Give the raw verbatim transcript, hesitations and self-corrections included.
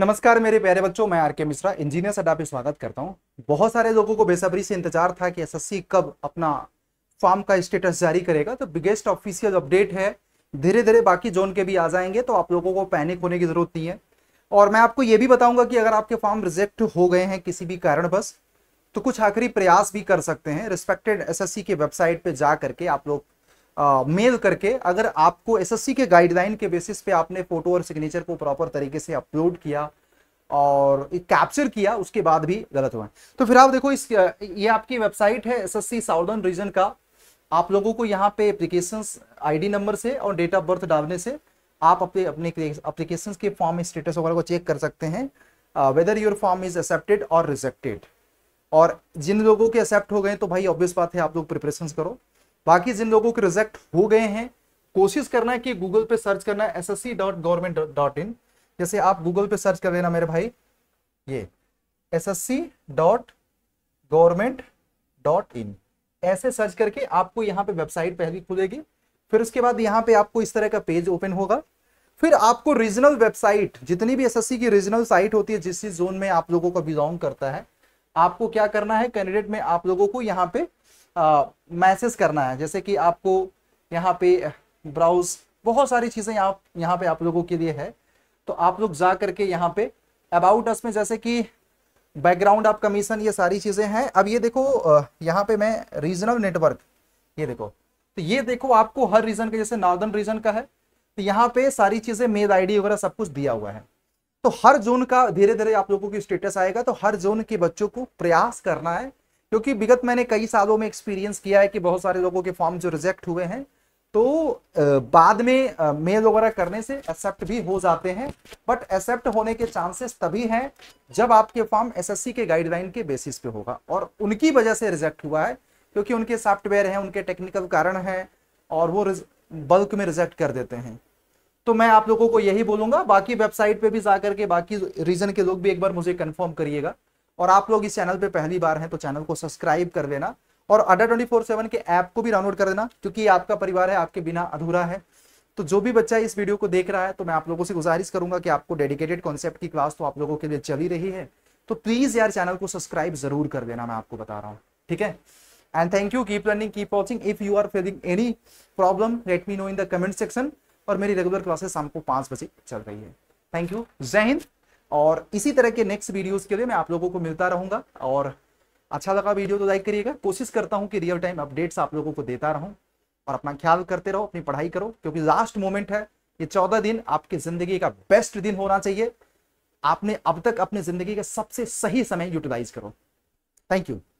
नमस्कार मेरे प्यारे बच्चों, मैं आर के मिश्रा इंजीनियर्स अड्डा पे स्वागत करता हूं। बहुत सारे लोगों को बेसब्री से इंतजार था कि एसएससी कब अपना फॉर्म का स्टेटस जारी करेगा। तो बिगेस्ट ऑफिशियल अपडेट है, धीरे धीरे बाकी जोन के भी आ जाएंगे, तो आप लोगों को पैनिक होने की जरूरत नहीं है। और मैं आपको ये भी बताऊंगा कि अगर आपके फॉर्म रिजेक्ट हो गए हैं किसी भी कारणवश, तो कुछ आखिरी प्रयास भी कर सकते हैं। रिस्पेक्टेड एसएससी के वेबसाइट पे जा करके आप लोग आ, मेल करके, अगर आपको एसएससी के गाइडलाइन के बेसिस पे आपने फोटो और सिग्नेचर को प्रॉपर तरीके से अपलोड किया और कैप्चर किया, उसके बाद भी गलत हुआ है तो फिर आप देखो, इस ये आपकी वेबसाइट है एसएससी साउदर्न रीजन का। आप लोगों को यहाँ पे एप्लीकेशन आईडी नंबर से और डेट ऑफ बर्थ डालने से आप अपने अपने एप्लीकेशन के फॉर्म स्टेटस वगैरह को चेक कर सकते हैं, whether your form is accepted और रिजेक्टेड। और जिन लोगों के एक्सेप्ट हो गए तो भाई ऑब्वियस बात है, आप लोग प्रिपरेशन करो। बाकी जिन लोगों के रिजेक्ट हो गए हैं, कोशिश करना है कि गूगल पे सर्च करना है S S C dot government dot in. जैसे आप गूगल पे सर्च कर लेना मेरे भाई, ये S S C dot government dot in ऐसे सर्च करके आपको यहाँ पे वेबसाइट पहली खुलेगी। फिर उसके बाद यहाँ पे आपको इस तरह का पेज ओपन होगा। फिर आपको रीजनल वेबसाइट, जितनी भी एसएससी की रीजनल साइट होती है जिस जोन में आप लोगों का बिलोंग करता है, आपको क्या करना है कैंडिडेट में, आप लोगों को यहाँ पे मैसेज करना है। जैसे कि आपको यहाँ पे ब्राउज, बहुत सारी चीज़ें यहाँ यहाँ पे आप लोगों के लिए है, तो आप लोग जा करके यहाँ पे अबाउट अस में, जैसे कि बैकग्राउंड आप कमीशन, ये सारी चीज़ें हैं। अब ये देखो यहाँ पे मैं रीजनल नेटवर्क, ये देखो, तो ये देखो आपको हर रीजन का, जैसे नॉर्दर्न रीजन का है तो यहाँ पे सारी चीज़ें, मेल आई डी वगैरह सब कुछ दिया हुआ है। तो हर जोन का धीरे धीरे आप लोगों की स्टेटस आएगा। तो हर जोन के बच्चों को प्रयास करना है, क्योंकि विगत मैंने कई सालों में एक्सपीरियंस किया है कि बहुत सारे लोगों के फॉर्म जो रिजेक्ट हुए हैं तो बाद में मेल वगैरह करने से एक्सेप्ट भी हो जाते हैं। बट एक्सेप्ट होने के चांसेस तभी हैं जब आपके फॉर्म एसएससी के गाइडलाइन के बेसिस पे होगा और उनकी वजह से रिजेक्ट हुआ है, क्योंकि उनके सॉफ्टवेयर हैं, उनके टेक्निकल कारण हैं और वो बल्क में रिजेक्ट कर देते हैं। तो मैं आप लोगों को यही बोलूँगा। बाकी वेबसाइट पर भी जा करके बाकी रीजन के लोग भी एक बार मुझे कन्फर्म करिएगा। और आप लोग इस चैनल पे पहली बार हैं तो चैनल को सब्सक्राइब कर लेना और अड्डा ट्वेंटी फोर सेवन के ऐप को भी डाउनलोड कर देना, क्योंकि ये आपका परिवार है, आपके बिना अधूरा है। तो जो भी बच्चा इस वीडियो को देख रहा है, तो मैं आप लोगों से गुजारिश करूंगा कि आपको डेडिकेटेड कॉन्सेप्ट की क्लास तो आप लोगों के लिए चली रही है, तो प्लीज यार चैनल को सब्सक्राइब जरूर कर देना, मैं आपको बता रहा हूँ। ठीक है, and thank you, keep learning, keep watching. If you are facing any problem let me know in the comment section. और मेरी रेगुलर क्लासेस शाम को पांच बजे चल रही है। थैंक यू, जय हिंद। और इसी तरह के नेक्स्ट वीडियोस के लिए मैं आप लोगों को मिलता रहूंगा। और अच्छा लगा वीडियो तो लाइक करिएगा। कोशिश करता हूं कि रियल टाइम अपडेट्स आप लोगों को देता रहूं। और अपना ख्याल करते रहो, अपनी पढ़ाई करो, क्योंकि लास्ट मोमेंट है। ये चौदह दिन आपकी जिंदगी का बेस्ट दिन होना चाहिए। आपने अब तक अपनी जिंदगी का सबसे सही समय यूटिलाइज करो। Thank you.